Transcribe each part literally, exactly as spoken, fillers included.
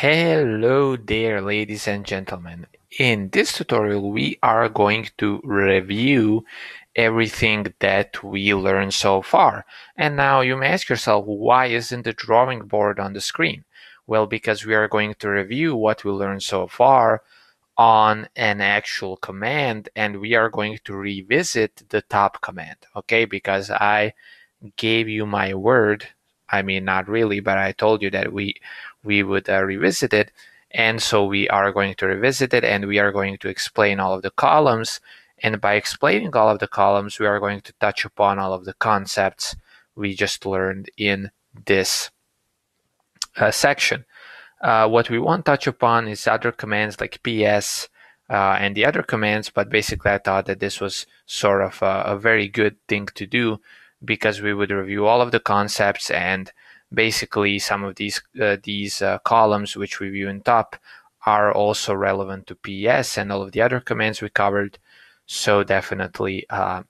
Hello there, ladies and gentlemen. In this tutorial we are going to review everything that we learned so far. And now you may ask yourself, why isn't the drawing board on the screen? Well, because we are going to review what we learned so far on an actual command, and we are going to revisit the top command, okay? Because I gave you my word, I mean not really, but I told you that we we would uh, revisit it, and so we are going to revisit it, and we are going to explain all of the columns, and by explaining all of the columns we are going to touch upon all of the concepts we just learned in this uh, section. Uh, what we won't touch upon is other commands like P S uh, and the other commands, but basically I thought that this was sort of a, a very good thing to do, because we would review all of the concepts, and basically some of these uh, these uh, columns which we view in top are also relevant to P S and all of the other commands we covered, so definitely uh,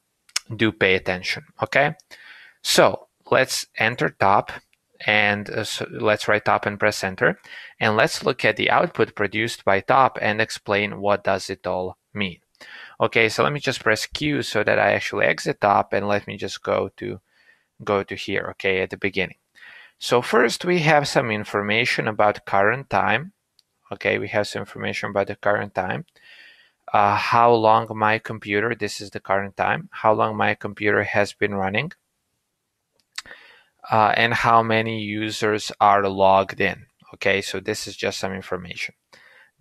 do pay attention, okay? So let's enter top, and uh, so let's write top and press enter, and let's look at the output produced by top and explain what does it all mean. Okay, so let me just press Q so that I actually exit top, and let me just go to go to here, okay, at the beginning. So first we have some information about current time. Okay, we have some information about the current time. Uh, how long my computer, this is the current time, how long my computer has been running, uh, and how many users are logged in. Okay, so this is just some information.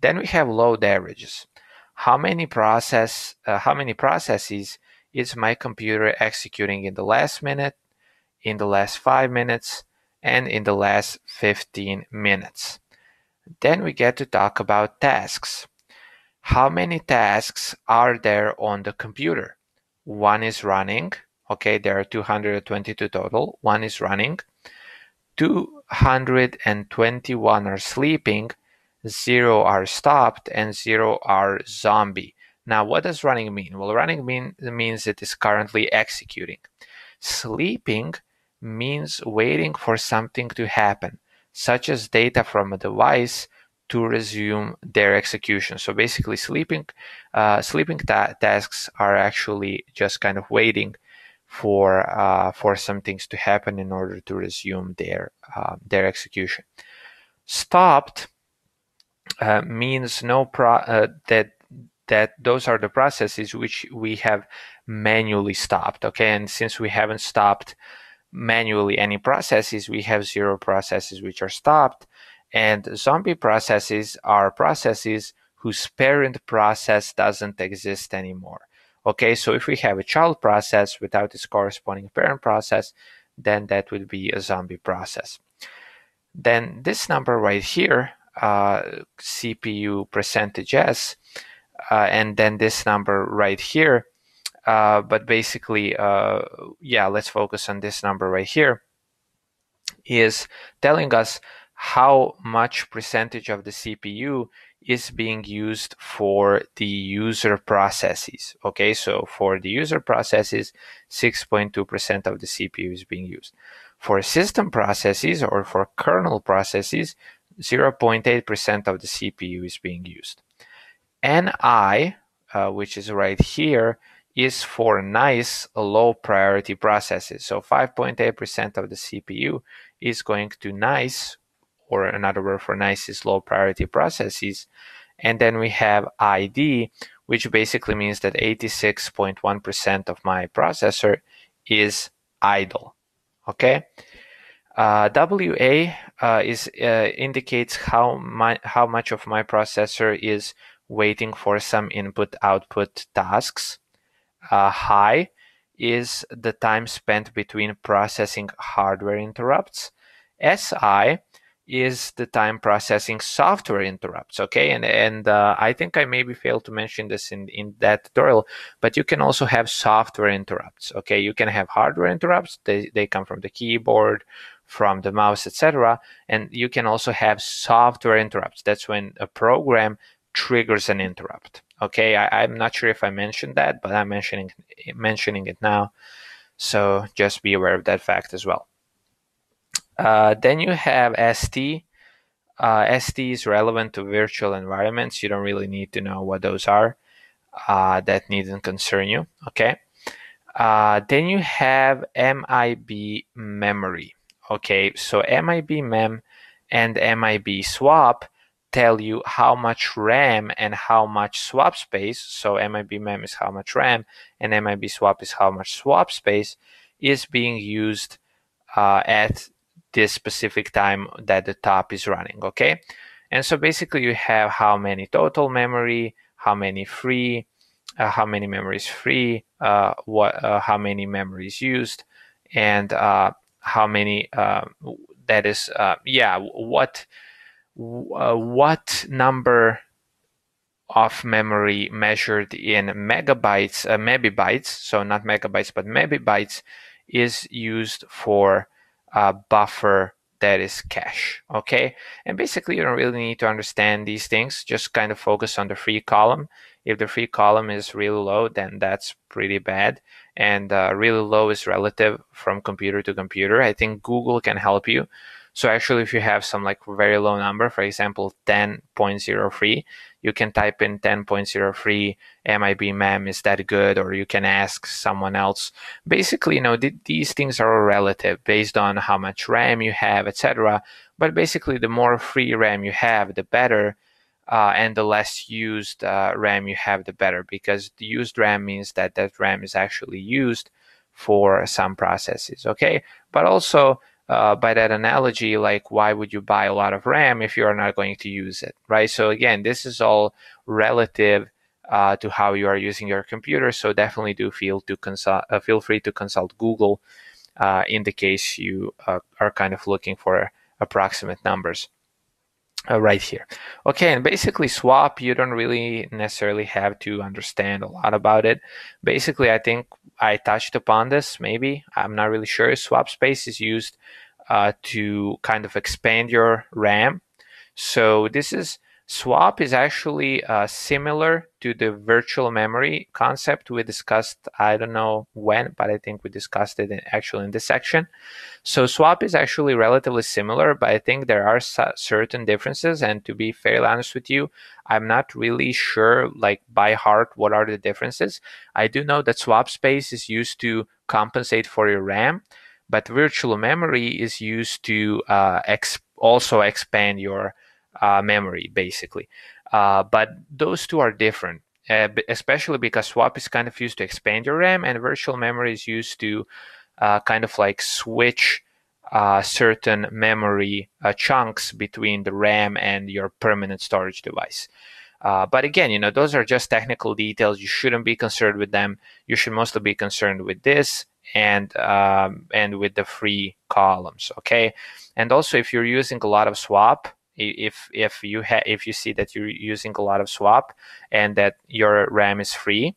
Then we have load averages. How many process uh, how many processes is my computer executing in the last minute, in the last five minutes, and in the last fifteen minutes. Then we get to talk about tasks. How many tasks are there on the computer? One is running, okay, there are two hundred twenty-two total. One is running, two hundred twenty-one are sleeping, zero are stopped, and zero are zombie. Now what does running mean? Well, running mean, means it is currently executing. Sleeping means waiting for something to happen, such as data from a device, to resume their execution. So basically sleeping uh, sleeping ta tasks are actually just kind of waiting for uh, for some things to happen in order to resume their uh, their execution. Stopped Uh, means no pro uh, that that those are the processes which we have manually stopped, okay, and since we haven't stopped manually any processes, we have zero processes which are stopped, and zombie processes are processes whose parent process doesn't exist anymore. Okay, so if we have a child process without its corresponding parent process, then that would be a zombie process. Then this number right here, Uh, C P U percentage S, uh, and then this number right here, uh, but basically uh, yeah, let's focus on this number right here, is telling us how much percentage of the C P U is being used for the user processes. Okay, so for the user processes, six point two percent of the C P U is being used. For system processes or for kernel processes, zero point eight percent of the C P U is being used. N I, uh, which is right here, is for nice low priority processes. So five point eight percent of the C P U is going to nice, or another word for nice is low priority processes. And then we have I D, which basically means that eighty-six point one percent of my processor is idle. Okay? Uh, W A uh, is uh, indicates how my, how much of my processor is waiting for some input-output tasks. Uh, high is the time spent between processing hardware interrupts. S I is the time processing software interrupts. Okay, and and uh, I think I maybe failed to mention this in in that tutorial, but you can also have software interrupts. Okay, you can have hardware interrupts. They they come from the keyboard, from the mouse, et cetera. And you can also have software interrupts. That's when a program triggers an interrupt. Okay, I, I'm not sure if I mentioned that, but I'm mentioning mentioning it now. So just be aware of that fact as well. Uh, then you have S T, uh, S Ds relevant to virtual environments. You don't really need to know what those are. Uh, that needn't concern you, okay? Uh, then you have M I B memory, okay? So M I B mem and M I B swap tell you how much RAM and how much swap space. So M I B mem is how much RAM and M I B swap is how much swap space is being used uh, at this specific time that the top is running, okay? And so basically you have how many total memory, how many free, uh, how many memories free, uh, what, uh, how many memories used, and uh, how many uh, that is, uh, yeah, what uh, what number of memory measured in megabytes, uh, mebibytes, so not megabytes but mebibytes, is used for a buffer that is cache, okay? And basically you don't really need to understand these things, just kind of focus on the free column. If the free column is really low, then that's pretty bad, and uh, really low is relative from computer to computer. I think Google can help you. So actually if you have some like very low number, for example ten point zero three, you can type in ten point zero three M I B mem, is that good? Or you can ask someone else. Basically, you know, th these things are all relative based on how much RAM you have, et cetera. But basically the more free RAM you have, the better, uh, and the less used uh, RAM you have, the better, because the used RAM means that that RAM is actually used for some processes, okay? But also, Uh, by that analogy, like why would you buy a lot of RAM if you are not going to use it, right? So again, this is all relative uh, to how you are using your computer. So definitely do feel to consult, uh, feel free to consult Google uh, in the case you uh, are kind of looking for approximate numbers uh, right here. Okay, and basically swap, you don't really necessarily have to understand a lot about it. Basically, I think I touched upon this, maybe, I'm not really sure. Swap space is used uh, to kind of expand your RAM. So this is, swap is actually uh, similar to the virtual memory concept we discussed, I don't know when, but I think we discussed it in, actually in this section. So swap is actually relatively similar, but I think there are certain differences, and to be fairly honest with you, I'm not really sure like by heart what are the differences. I do know that swap space is used to compensate for your RAM, but virtual memory is used to uh, exp also expand your Uh, memory basically, uh, but those two are different, uh, especially because swap is kind of used to expand your RAM and virtual memory is used to uh, kind of like switch uh, certain memory uh, chunks between the RAM and your permanent storage device. Uh, but again, you know, those are just technical details. You shouldn't be concerned with them. You should mostly be concerned with this and um, and with the free columns, okay? And also if you're using a lot of swap, If if you ha if you see that you're using a lot of swap and that your RAM is free,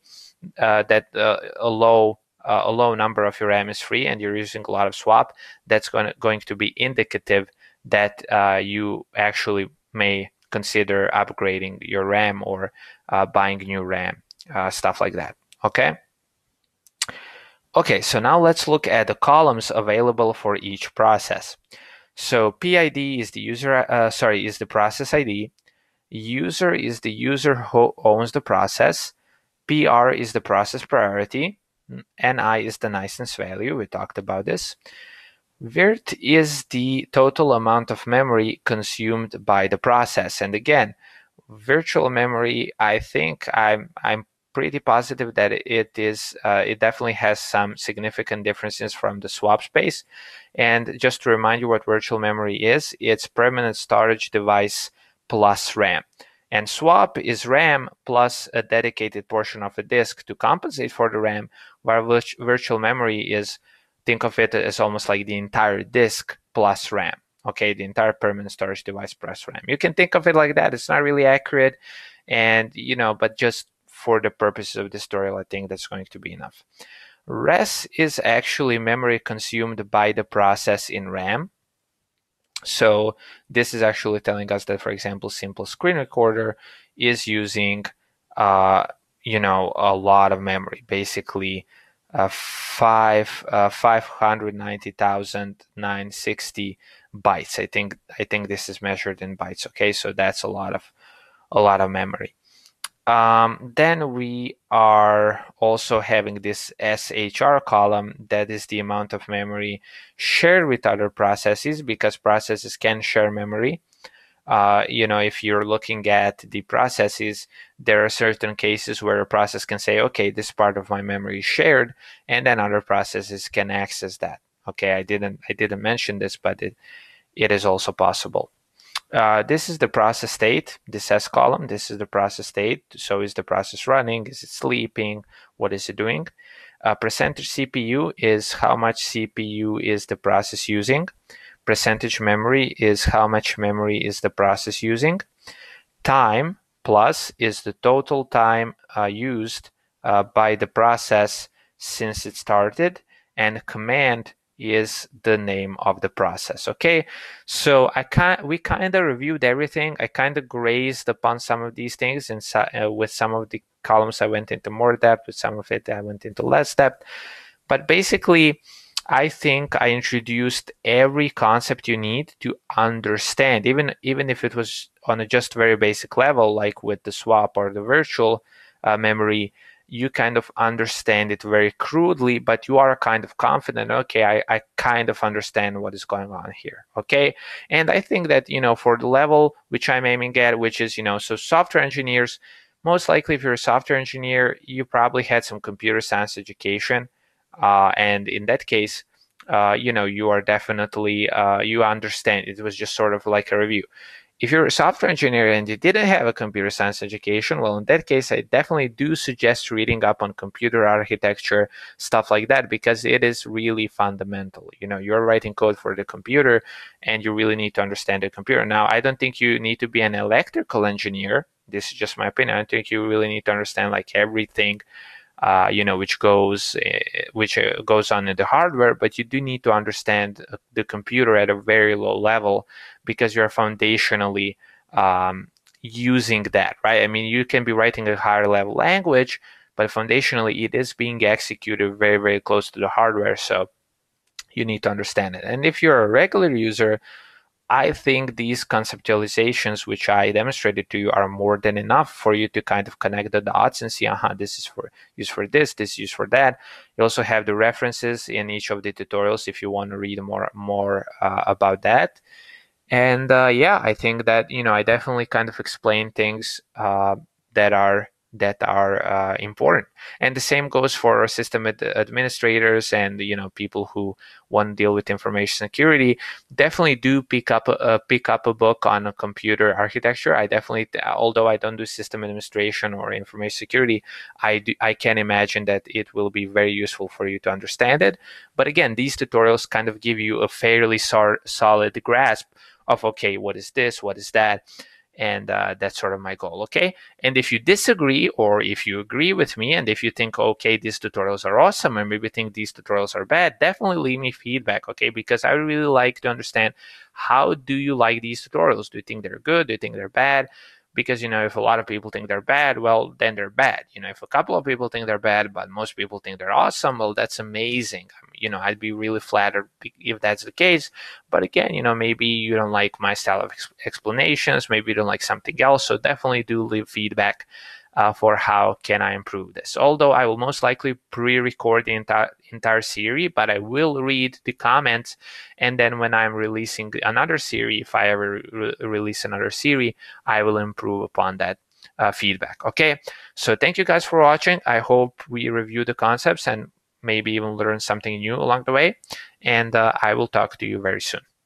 uh, that uh, a low uh, a low number of your RAM is free and you're using a lot of swap, that's going to, going to be indicative that uh, you actually may consider upgrading your RAM or uh, buying new RAM, uh, stuff like that. Okay. Okay. So now let's look at the columns available for each process. So P I D is the user, uh, sorry, is the process I D. User is the user who owns the process. P R is the process priority. N I is the niceness value. We talked about this. V I R T is the total amount of memory consumed by the process. And again, virtual memory, I think I'm, I'm pretty positive that it is uh, it definitely has some significant differences from the swap space. And just to remind you what virtual memory is, it's permanent storage device plus RAM, and swap is RAM plus a dedicated portion of the disk to compensate for the RAM, while virtual memory is, think of it as almost like the entire disk plus RAM, okay, the entire permanent storage device plus RAM. You can think of it like that. It's not really accurate, and you know, but just for the purposes of this tutorial, I think that's going to be enough. R E S is actually memory consumed by the process in RAM. So this is actually telling us that, for example, simple screen recorder is using, uh, you know, a lot of memory, basically uh, five, uh, five hundred ninety thousand nine hundred sixty bytes. I think I think this is measured in bytes. Okay, so that's a lot of a lot of memory. Um, then we are also having this S H R column, that is the amount of memory shared with other processes, because processes can share memory. Uh, you know, if you're looking at the processes, there are certain cases where a process can say, okay, this part of my memory is shared, and then other processes can access that. Okay, I didn't I didn't mention this, but it, it is also possible. Uh, this is the process state, this S column, this is the process state. So is the process running? Is it sleeping? What is it doing? Uh, percentage C P U is how much C P U is the process using. Percentage memory is how much memory is the process using. Time plus is the total time uh, used uh, by the process since it started. And command is the name of the process. Okay, so I can't, we kind of reviewed everything. I kind of grazed upon some of these things, and so, uh, with some of the columns I went into more depth, with some of it I went into less depth. But basically, I think I introduced every concept you need to understand, even even if it was on a just very basic level, like with the swap or the virtual uh, memory. You kind of understand it very crudely, but you are kind of confident, okay, I, I kind of understand what is going on here, okay? And I think that, you know, for the level which I'm aiming at, which is, you know, so software engineers, most likely if you're a software engineer, you probably had some computer science education. Uh, and in that case, uh, you know, you are definitely, uh, you understand, it was just sort of like a review. If you're a software engineer and you didn't have a computer science education, well, in that case, I definitely do suggest reading up on computer architecture, stuff like that, because it is really fundamental. You know, you're writing code for the computer and you really need to understand the computer. Now, I don't think you need to be an electrical engineer. This is just my opinion. I think you really need to understand like everything, uh, you know, which goes, which goes on in the hardware, but you do need to understand the computer at a very low level, because you're foundationally um, using that, right? I mean, you can be writing a higher level language, but foundationally it is being executed very, very close to the hardware. So you need to understand it. And if you're a regular user, I think these conceptualizations, which I demonstrated to you, are more than enough for you to kind of connect the dots and see, uh-huh, this is for used for this, this is used for that. You also have the references in each of the tutorials if you want to read more, more uh, about that. And uh, yeah, I think that, you know, I definitely kind of explain things uh, that are that are uh, important. And the same goes for system ad administrators and, you know, people who want to deal with information security. Definitely do pick up a, a pick up a book on a computer architecture. I definitely, although I don't do system administration or information security, I do, I can imagine that it will be very useful for you to understand it. But again, these tutorials kind of give you a fairly so solid grasp of, okay, what is this? What is that? And uh, that's sort of my goal, okay? And if you disagree, or if you agree with me, and if you think, okay, these tutorials are awesome, or maybe think these tutorials are bad, definitely leave me feedback, okay? Because I really like to understand, how do you like these tutorials? Do you think they're good? Do you think they're bad? Because, you know, if a lot of people think they're bad, well, then they're bad. You know, if a couple of people think they're bad, but most people think they're awesome, well, that's amazing. You know, I'd be really flattered if that's the case. But again, you know, maybe you don't like my style of ex explanations, maybe you don't like something else. So definitely do leave feedback uh, for how can I improve this. Although I will most likely pre-record the entire entire series, but I will read the comments, and then when I'm releasing another series, if I ever re release another series, I will improve upon that uh, feedback. Okay, so thank you guys for watching. I hope we review the concepts and maybe even learn something new along the way, and uh, I will talk to you very soon.